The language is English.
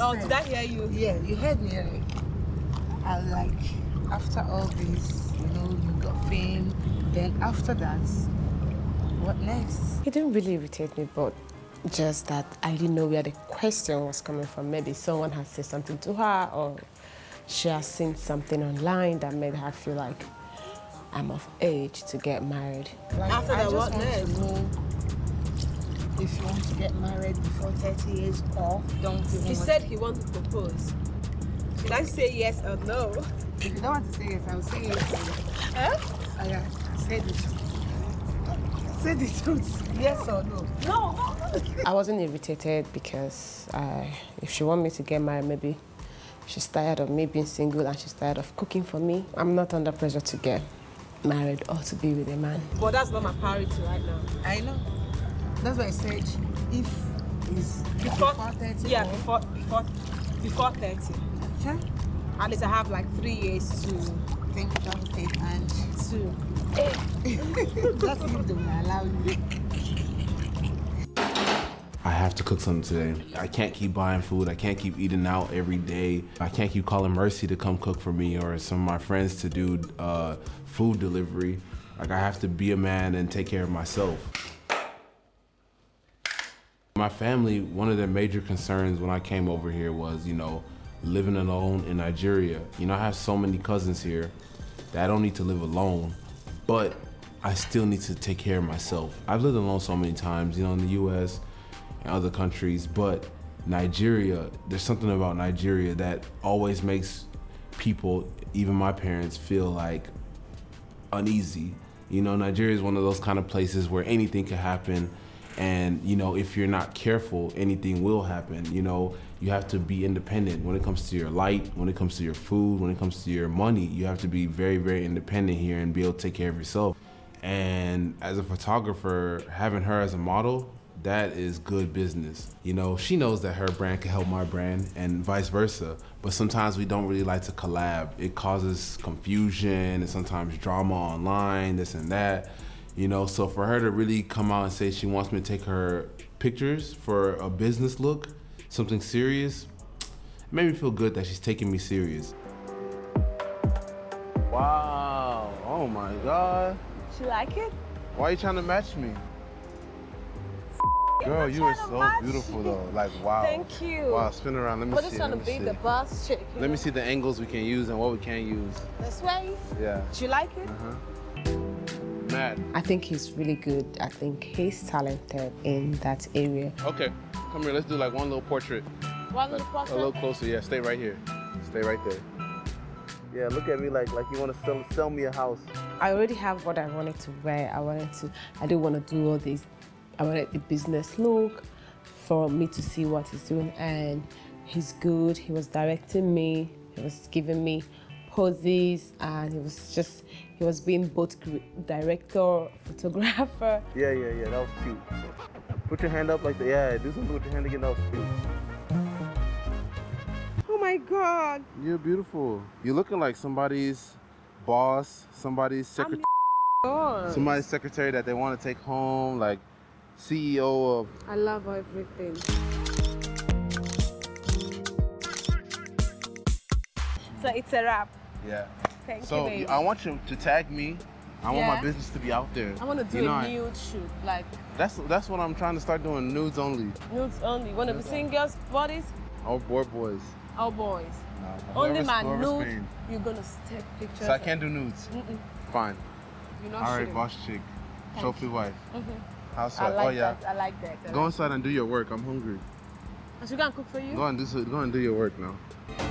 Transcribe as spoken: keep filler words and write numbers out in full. Oh, did I hear you? Yeah, you heard me. I like, after all this, you know, you got fame. Then after that, what next? It didn't really irritate me, but just that I didn't know where the question was coming from. Maybe someone has said something to her, or she has seen something online that made her feel like I'm of age to get married. Like, after that, what next? If you want to get married before thirty years or don't even. He said he wants to propose. Should I say yes or no? If you don't want to say yes, I will say yes. Huh? Oh, yeah. Say the truth. Say the truth. Yes or no? No. I wasn't irritated because uh, if she wants me to get married, maybe she's tired of me being single and she's tired of cooking for me. I'm not under pressure to get married or to be with a man. But that's not my priority right now. I know. That's why I said if it's before, before thirty. Yeah, before before before thirty. Huh? At least I have like three years to think about it and to that's if they will allow you. I have to cook something today. I can't keep buying food. I can't keep eating out every day. I can't keep calling Mercy to come cook for me or some of my friends to do uh, food delivery. Like, I have to be a man and take care of myself. My family, one of their major concerns when I came over here was, you know, living alone in Nigeria. You know, I have so many cousins here that I don't need to live alone, but I still need to take care of myself. I've lived alone so many times, you know, in the U S and other countries, but Nigeria, there's something about Nigeria that always makes people, even my parents, feel like uneasy. You know, Nigeria is one of those kind of places where anything can happen. And, you know, if you're not careful, anything will happen. You know, you have to be independent when it comes to your light, when it comes to your food, when it comes to your money. You have to be very, very independent here and be able to take care of yourself. And as a photographer, having her as a model, that is good business. You know, she knows that her brand can help my brand and vice versa. But sometimes we don't really like to collab. It causes confusion and sometimes drama online, this and that. You know, so for her to really come out and say she wants me to take her pictures for a business look, something serious, it made me feel good that she's taking me serious. Wow, oh my God. She like it? Why are you trying to match me? F Girl, you are so beautiful though, like wow. Thank you. Wow, spin around, let me see. We're just trying to be the boss chick. Let me see the angles we can use and what we can't use. This way? Yeah. Do you like it? Uh-huh. I think he's really good. I think he's talented in that area. Okay, come here. Let's do like one little portrait. One little portrait? A little closer, yeah. Stay right here. Stay right there. Yeah, look at me like like you want to sell, sell me a house. I already have what I wanted to wear. I wanted to, I didn't want to do all this. I wanted the business look for me to see what he's doing. And he's good. He was directing me. He was giving me poses, and he was just, he was being both director, photographer. Yeah, yeah, yeah, that was cute. Put your hand up like that. Yeah, do something with your hand again, that was cute. Oh my God. You're beautiful. You're looking like somebody's boss, somebody's secretary. Somebody's secretary that they want to take home, like C E O of. I love everything. So it's a wrap. Yeah. Thank so you, baby. I want you to tag me. I yeah. want my business to be out there. I want to do you a know, nude I, shoot, like. That's that's what I'm trying to start doing. Nudes only. Nudes only. One of the singles, bodies. All boy boys. All boys. No, only my nude. Pain. You're gonna take pictures. So I can't do nudes. Mm -mm. Fine. You're not all right, boss chick, Thank trophy you. Wife. Mm -hmm. Housewife. I like oh yeah. That. I like that. I go like inside that. And do your work. I'm hungry. And she gonna cook for you. Go and do so, go and do your work now.